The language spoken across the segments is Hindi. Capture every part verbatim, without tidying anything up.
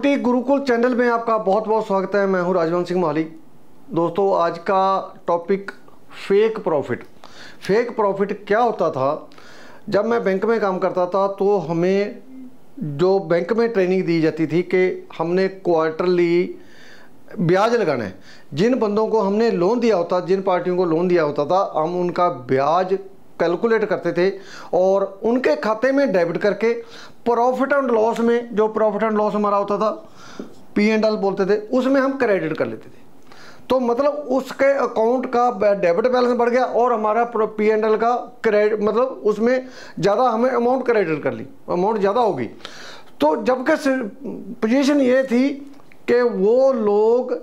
प्रॉपर्टी गुरुकुल चैनल में आपका बहुत बहुत स्वागत है। मैं हूं राजवंत सिंह मोहाली। दोस्तों, आज का topic fake profit. Fake profit क्या होता था? जब मैं बैंक में काम करता था तो हमें जो बैंक में ट्रेनिंग दी जाती थी कि हमने क्वार्टरली ब्याज लगाना है। जिन बंदों को हमने लोन दिया होता, जिन पार्टियों को लोन दिया होता था, हम उनका ब्याज कैलकुलेट करते थे और उनके खाते में डेबिट करके प्रॉफिट एंड लॉस में, जो प्रॉफिट एंड लॉस हमारा होता था, पी एंड एल बोलते थे, उसमें हम क्रेडिट कर लेते थे। तो मतलब उसके अकाउंट का डेबिट बैलेंस बढ़ गया और हमारा पी एंड एल का क्रेडिट, मतलब उसमें ज़्यादा हमें अमाउंट क्रेडिट कर ली, अमाउंट ज़्यादा होगी। तो जबकि पोजीशन ये थी कि वो लोग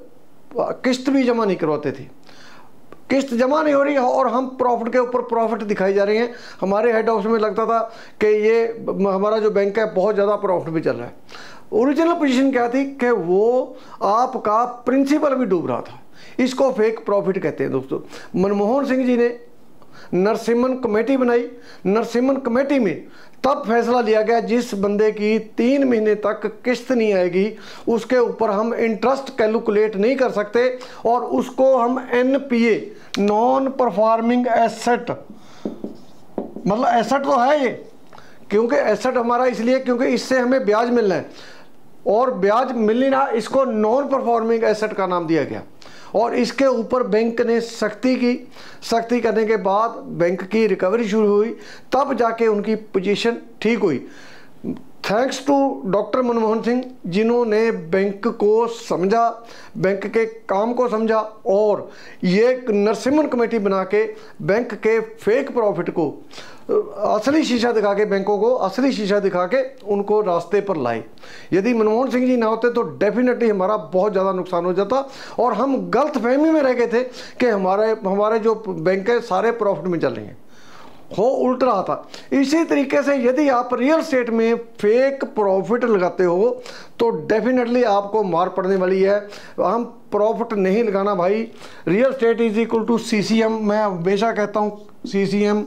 किस्त भी जमा नहीं करवाते थे, किस्त जमा नहीं हो रही है और हम प्रॉफिट के ऊपर प्रॉफिट दिखाई जा रही हैं। हमारे हेड ऑफिस में लगता था कि ये हमारा जो बैंक है बहुत ज़्यादा प्रॉफिट भी चल रहा है। ओरिजिनल पोजीशन क्या थी कि वो आपका प्रिंसिपल भी डूब रहा था। इसको फेक प्रॉफिट कहते हैं। दोस्तों, मनमोहन सिंह जी ने नरसिम्हन कमेटी बनाई। नरसिम्हन कमेटी में तब फैसला लिया गया, जिस बंदे की तीन महीने तक किस्त नहीं आएगी उसके ऊपर हम इंटरेस्ट कैलकुलेट नहीं कर सकते और उसको हम N P A, non performing asset, मतलब एसेट तो है ये, क्योंकि एसेट हमारा इसलिए क्योंकि इससे हमें ब्याज मिलना है और ब्याज मिलने ना, इसको नॉन परफॉर्मिंग एसेट का नाम दिया गया और इसके ऊपर बैंक ने सख्ती की। सख्ती करने के बाद बैंक की रिकवरी शुरू हुई, तब जाके उनकी पोजीशन ठीक हुई। Thanks to doctor Manmohan Singh, जिन्होंने बैंक को समझा, बैंक के काम को समझा और ये नरसिम्हन कमेटी बना के बैंक के फेक प्रॉफिट को असली शीशा दिखा के, बैंकों को असली शीशा दिखा के उनको रास्ते पर लाए। यदि मनमोहन सिंह जी ना होते तो डेफिनेटली हमारा बहुत ज़्यादा नुकसान हो जाता और हम गलत फहमी में रह गए थे कि हमारे हमारे जो बैंक है सारे प्रॉफिट में चलेंगे, हो उल्ट रहा था। इसी तरीके से यदि आप रियल स्टेट में फेक प्रॉफिट लगाते हो तो डेफिनेटली आपको मार पड़ने वाली है। हम प्रॉफिट नहीं लगाना भाई। Real estate is equal to C C M. मैं हमेशा कहता हूँ C C M,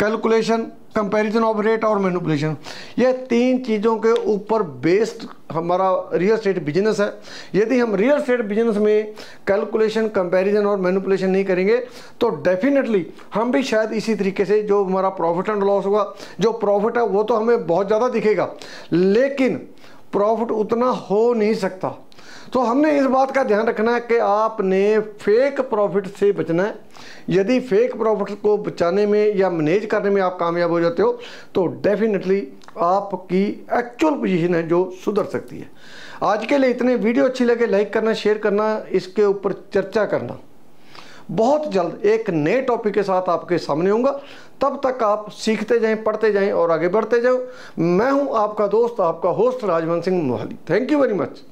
calculation, comparison of rate और मैनिपुलेशन, ये तीन चीज़ों के ऊपर बेस्ड हमारा रियल स्टेट बिजनेस है। यदि हम रियल स्टेट बिजनेस में कैलकुलेशन, कंपैरिजन और मैनिपुलेशन नहीं करेंगे तो डेफिनेटली हम भी शायद इसी तरीके से जो हमारा प्रॉफिट एंड लॉस होगा, जो प्रॉफिट है वो तो हमें बहुत ज़्यादा दिखेगा लेकिन प्रॉफिट उतना हो नहीं सकता। तो हमने इस बात का ध्यान रखना है कि आपने फेक प्रॉफिट से बचना है। यदि फेक प्रॉफिट को बचाने में या मैनेज करने में आप कामयाब हो जाते हो तो डेफिनेटली आपकी एक्चुअल पोजीशन है जो सुधर सकती है। आज के लिए इतने। वीडियो अच्छी लगे लाइक करना, शेयर करना, इसके ऊपर चर्चा करना। बहुत जल्द एक नए टॉपिक के साथ आपके सामने होऊंगा। तब तक आप सीखते जाएं, पढ़ते जाएं और आगे बढ़ते जाओ। मैं हूँ आपका दोस्त, आपका host Rajwant Singh Mohali. Thank you very much.